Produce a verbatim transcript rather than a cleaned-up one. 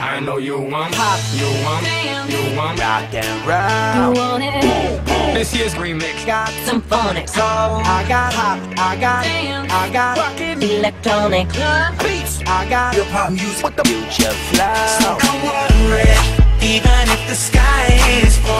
I know you want pop, you want, you want rock and roll. You want it. This year's remix got some phonics. So I got pop, I got, I got rockin' electronic beats. I got your pop music with the future flow. So come on, red, even if the sky is falling.